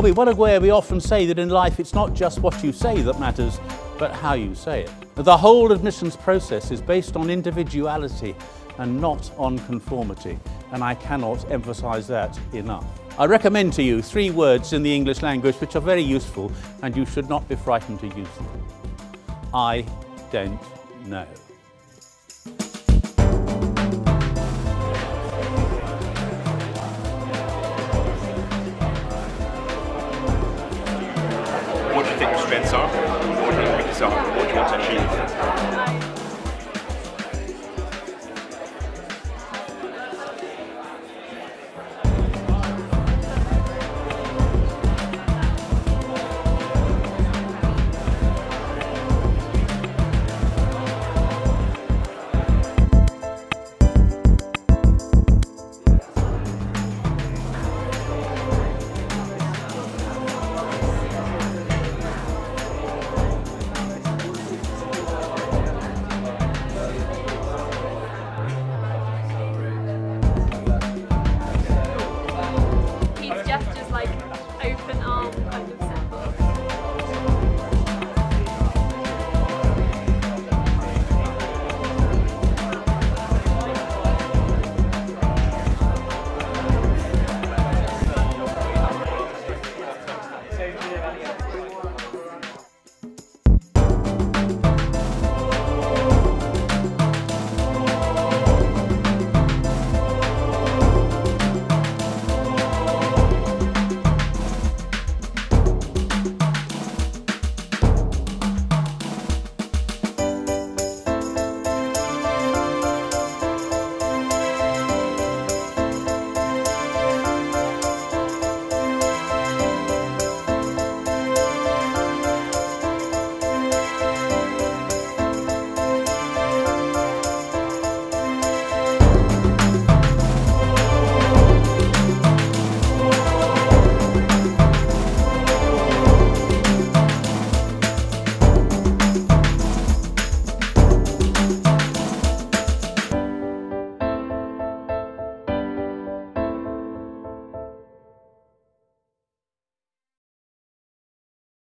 Bobby Wellaware, we often say that in life it's not just what you say that matters, but how you say it. The whole admissions process is based on individuality and not on conformity, and I cannot emphasise that enough. I recommend to you 3 words in the English language which are very useful, and you should not be frightened to use them. I don't know.